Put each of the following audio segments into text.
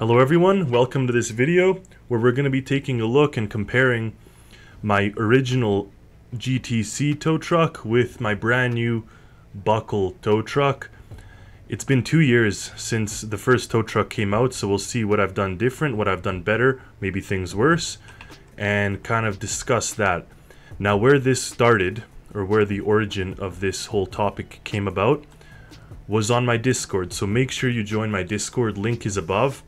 Hello everyone, welcome to this video where we're going to be taking a look and comparing my original GTC tow truck with my brand new Buckle tow truck. It's been 2 years since the first tow truck came out, so we'll see what I've done different, what I've done better, maybe things worse, and kind of discuss that. Now where this started, or where the origin of this whole topic came about, was on my Discord, so make sure you join my Discord, link is above.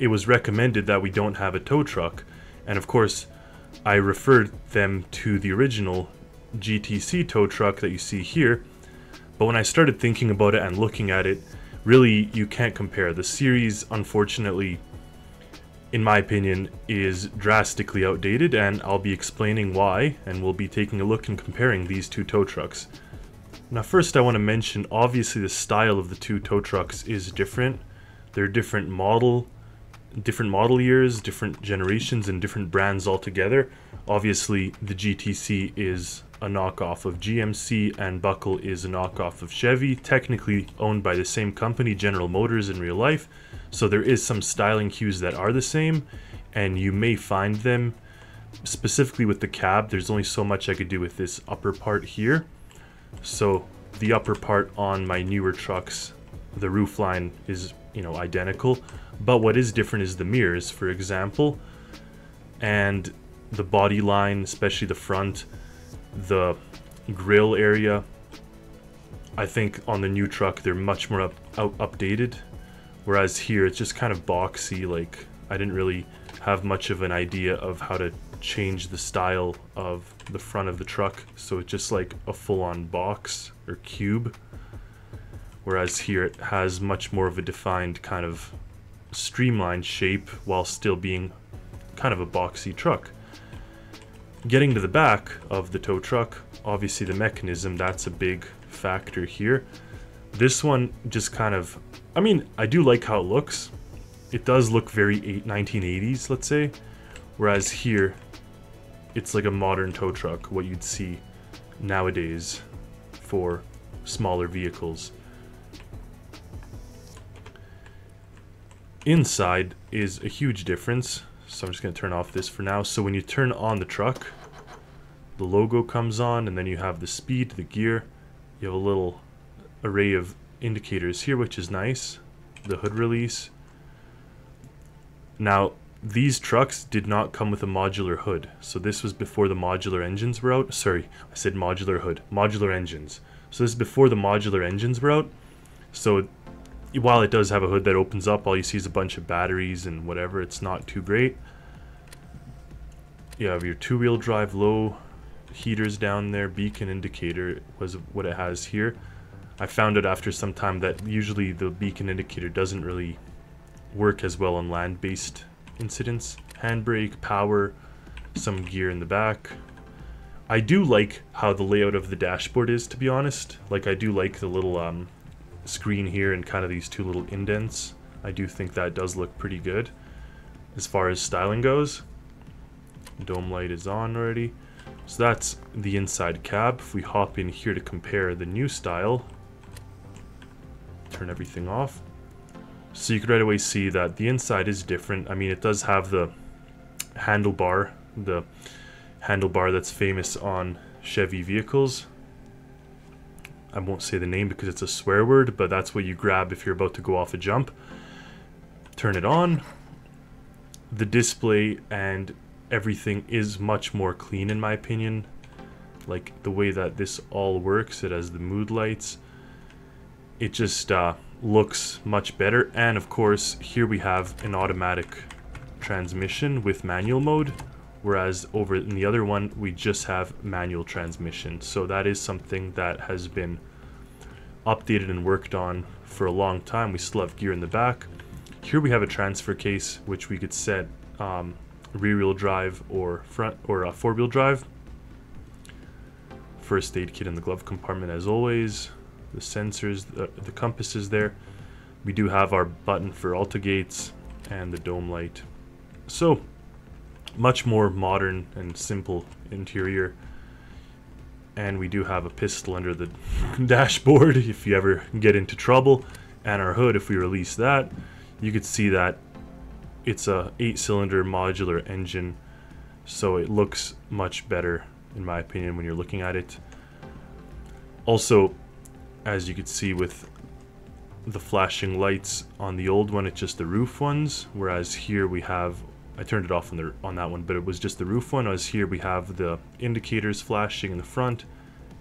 It was recommended that we don't have a tow truck, and of course I referred them to the original GTC tow truck that you see here. But when I started thinking about it and looking at it, really you can't compare. The series, unfortunately, in my opinion, is drastically outdated, and I'll be explaining why, and we'll be taking a look and comparing these two tow trucks. Now first I want to mention, obviously the style of the two tow trucks is different. They're different model years, different generations, and different brands altogether. Obviously, the GTC is a knockoff of GMC, and Buckle is a knockoff of Chevy, technically owned by the same company, General Motors, in real life. So there is some styling cues that are the same, and you may find them specifically with the cab. There's only so much I could do with this upper part here. So the upper part on my newer trucks, the roofline is, you know, identical, but what is different is the mirrors, for example, and the body line, especially the front, the grill area. I think on the new truck they're much more updated, whereas here it's just kind of boxy. Like, I didn't really have much of an idea of how to change the style of the front of the truck, so it's just like a full-on box or cube. Whereas here it has much more of a defined kind of streamlined shape while still being kind of a boxy truck. Getting to the back of the tow truck, obviously the mechanism, that's a big factor here. This one just kind of, I mean, I do like how it looks. It does look very 1980s, let's say. Whereas here, it's like a modern tow truck, what you'd see nowadays for smaller vehicles. Inside is a huge difference, so I'm just going to turn off this for now. So when you turn on the truck, the logo comes on, and then you have the speed, the gear, you have a little array of indicators here, which is nice, the hood release. Now these trucks did not come with a modular hood, so this was before the modular engines were out. Sorry, I said modular hood, modular engines. So this is before the modular engines were out, so while it does have a hood that opens up, all you see is a bunch of batteries and whatever. It's not too great. You have your two-wheel drive, low heaters down there, beacon indicator was what it has here. I found out after some time that usually the beacon indicator doesn't really work as well on land-based incidents. Handbrake, power, some gear in the back. I do like how the layout of the dashboard is, to be honest. Like, I do like the little screen here and kind of these two little indents. I do think that does look pretty good as far as styling goes. Dome light is on already. So that's the inside cab. If we hop in here to compare the new style, turn everything off, so you could right away see that the inside is different. I mean, it does have the handlebar that's famous on Chevy vehicles. I won't say the name because it's a swear word, but that's what you grab if you're about to go off a jump. Turn it on. The display and everything is much more clean, in my opinion. Like, the way that this all works, it has the mood lights. It just looks much better. And of course, here we have an automatic transmission with manual mode, whereas over in the other one, we just have manual transmission. So that is something that has been updated and worked on for a long time. We still have gear in the back. Here we have a transfer case, which we could set rear-wheel drive or front or four-wheel drive. First aid kit in the glove compartment, as always. The sensors, the compass is there. We do have our button for altigates and the dome light. So, much more modern and simple interior, and we do have a pistol under the dashboard if you ever get into trouble, and our hood, if we release that, you could see that it's a 8-cylinder modular engine, so it looks much better in my opinion when you're looking at it. Also, as you could see with the flashing lights on the old one, it's just the roof ones, whereas here we have, I turned it off on that one, but it was just the roof one, whereas here we have the indicators flashing in the front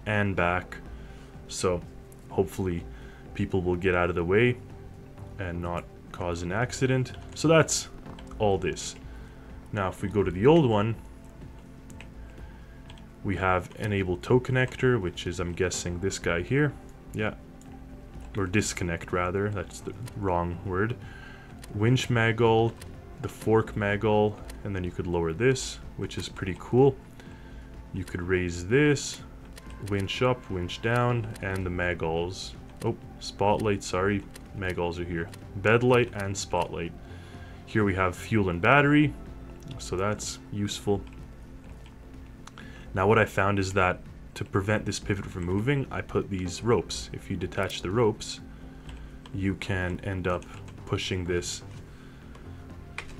and back. So hopefully people will get out of the way and not cause an accident. So that's all this. Now if we go to the old one, we have enable tow connector, which is, I'm guessing, this guy here. Yeah, or disconnect rather, that's the wrong word. Winch maggle, the fork maggle, and then you could lower this, which is pretty cool. You could raise this, winch up, winch down, and the maggols. Oh, spotlight, sorry, maggols are here. Bed light and spotlight. Here we have fuel and battery, so that's useful. Now what I found is that to prevent this pivot from moving, I put these ropes. If you detach the ropes, you can end up pushing this,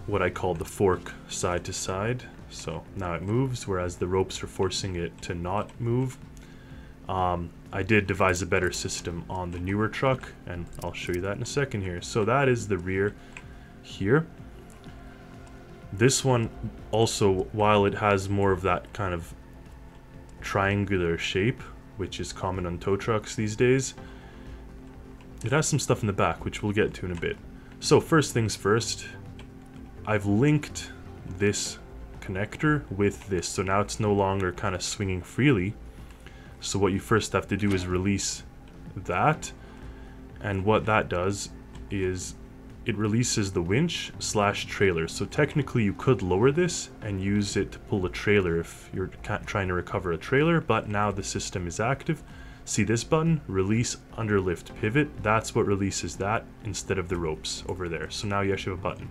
what I call the fork, side to side. So now it moves, whereas the ropes are forcing it to not move. I did devise a better system on the newer truck, and I'll show you that in a second here. So that is the rear here. This one also, while it has more of that kind of triangular shape, which is common on tow trucks these days, it has some stuff in the back, which we'll get to in a bit. So first things first, I've linked this connector with this, so now it's no longer kind of swinging freely. So what you first have to do is release that, and what that does is it releases the winch slash trailer. So technically you could lower this and use it to pull a trailer if you're trying to recover a trailer, but now the system is active. See this button, release underlift pivot, that's what releases that instead of the ropes over there. So now you actually have a button.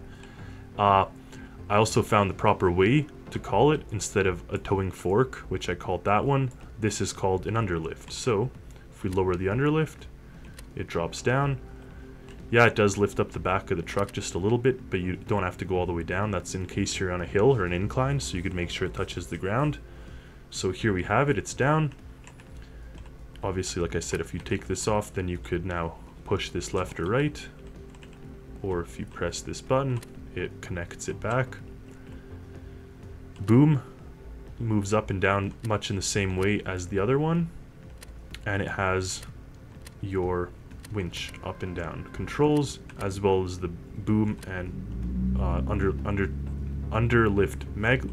I also found the proper way to call it. Instead of a towing fork, which I called that one, this is called an underlift. So if we lower the underlift, it drops down. Yeah, it does lift up the back of the truck just a little bit, but you don't have to go all the way down. That's in case you're on a hill or an incline, so you could make sure it touches the ground. So here we have it, it's down. Obviously, like I said, if you take this off, then you could now push this left or right. Or if you press this button, it connects it back. Boom, moves up and down much in the same way as the other one. And it has your winch up and down controls, as well as the boom and underlift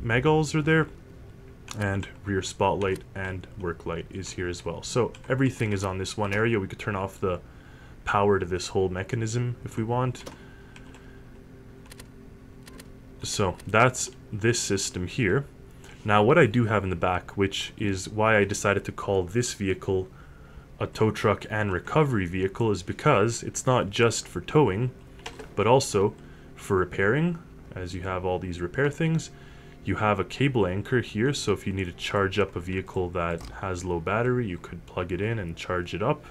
maggols are there, and rear spotlight and work light is here as well. So everything is on this one area. We could turn off the power to this whole mechanism if we want. So that's this system here. Now what I do have in the back, which is why I decided to call this vehicle a tow truck and recovery vehicle, is because it's not just for towing, but also for repairing, as you have all these repair things. You have a cable anchor here, so if you need to charge up a vehicle that has low battery, you could plug it in and charge it up.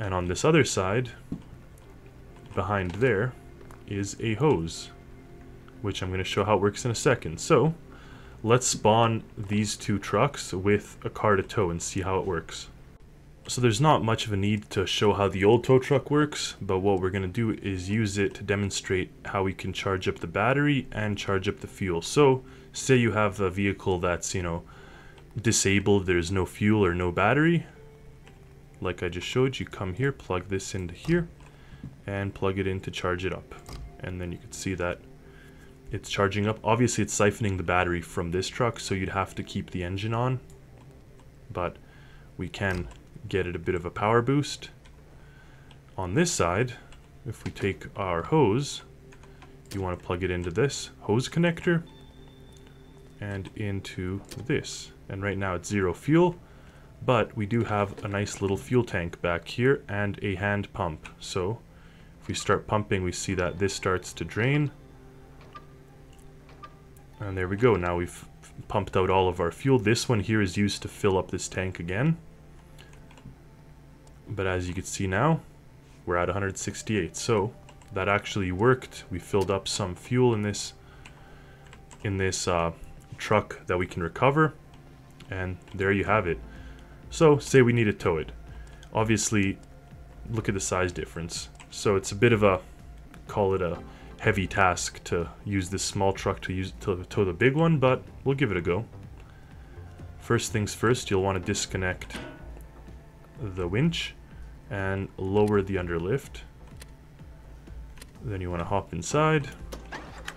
And on this other side, behind there, is a hose, which I'm going to show how it works in a second. So let's spawn these two trucks with a car to tow and see how it works. So there's not much of a need to show how the old tow truck works, but what we're going to do is use it to demonstrate how we can charge up the battery and charge up the fuel. So say you have a vehicle that's, you know, disabled, there's no fuel or no battery. Like I just showed, you come here, plug this into here, and plug it in to charge it up. And then you can see that it's charging up. Obviously it's siphoning the battery from this truck, so you'd have to keep the engine on, but we can get it a bit of a power boost. On this side, if we take our hose, you want to plug it into this hose connector and into this. And right now it's zero fuel, but we do have a nice little fuel tank back here and a hand pump. So if we start pumping, we see that this starts to drain. And there we go. Now we've pumped out all of our fuel. This one here is used to fill up this tank again. But as you can see now, we're at 168. So that actually worked. We filled up some fuel in this truck that we can recover, and there you have it. So say we need to tow it. Obviously, look at the size difference. So it's a bit of a, call it a heavy task to use this small truck to tow the big one, but we'll give it a go. First things first, you'll want to disconnect the winch and lower the underlift. Then you want to hop inside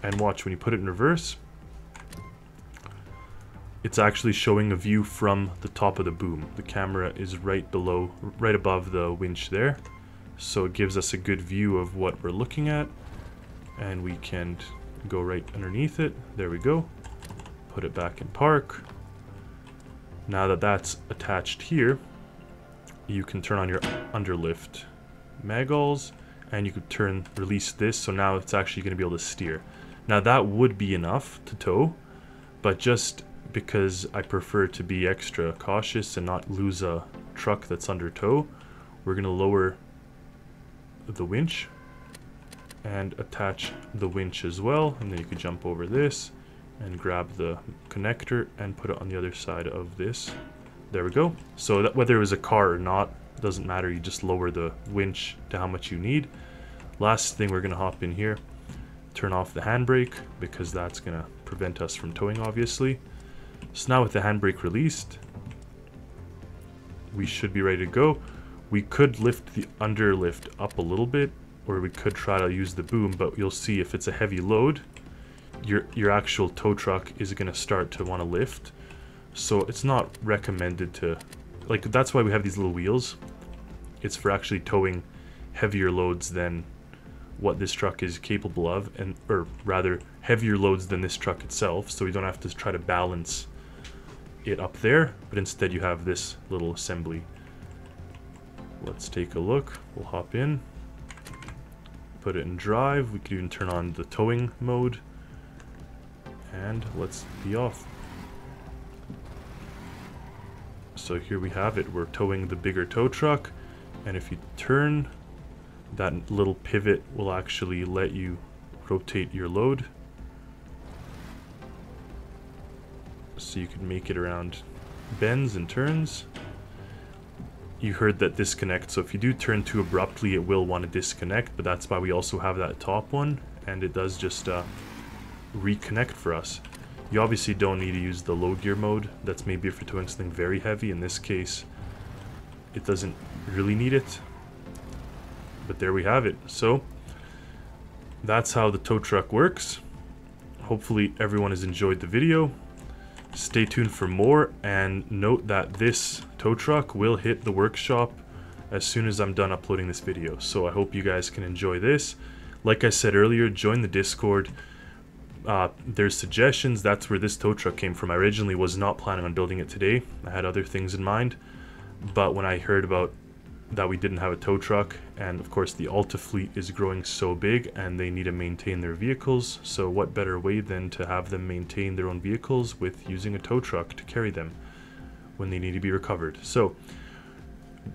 and watch when you put it in reverse. It's actually showing a view from the top of the boom. The camera is right above the winch there. So it gives us a good view of what we're looking at, and we can go right underneath it. There we go. Put it back in park. Now that that's attached here, you can turn on your underlift magulls, and you could release this, so now it's actually going to be able to steer. Now that would be enough to tow, but just because I prefer to be extra cautious and not lose a truck that's under tow, we're going to lower the winch and attach the winch as well, and then you could jump over this and grab the connector and put it on the other side of this. There we go. So that, whether it was a car or not, doesn't matter. You just lower the winch to how much you need. Last thing, we're going to hop in here, turn off the handbrake, because that's going to prevent us from towing, obviously. So now with the handbrake released, we should be ready to go. We could lift the underlift up a little bit, or we could try to use the boom, but you'll see if it's a heavy load, your actual tow truck is going to start to want to lift. So it's not recommended to, like, that's why we have these little wheels. It's for actually towing heavier loads than what this truck is capable of, and or rather heavier loads than this truck itself, so you don't have to try to balance it up there, but instead you have this little assembly. Let's take a look. We'll hop in, put it in drive. We could even turn on the towing mode, and let's be off. So here we have it. We're towing the bigger tow truck, and if you turn, that little pivot will actually let you rotate your load. So you can make it around bends and turns. You heard that disconnect, so if you do turn too abruptly, it will want to disconnect, but that's why we also have that top one, and it does just reconnect for us. You obviously don't need to use the low gear mode. That's maybe if you're doing something very heavy. In this case, it doesn't really need it. But there we have it. So that's how the tow truck works. Hopefully everyone has enjoyed the video. Stay tuned for more, and note that this tow truck will hit the workshop as soon as I'm done uploading this video. So I hope you guys can enjoy this. Like I said earlier, join the Discord. There's suggestions. That's where this tow truck came from. I originally was not planning on building it today. I had other things in mind, but when I heard about that we didn't have a tow truck, and of course the Alta fleet is growing so big and they need to maintain their vehicles, so what better way than to have them maintain their own vehicles with using a tow truck to carry them when they need to be recovered. So,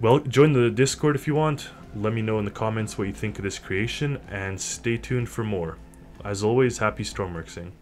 well, join the Discord if you want. Let me know in the comments what you think of this creation, and stay tuned for more. As always, happy stormworking.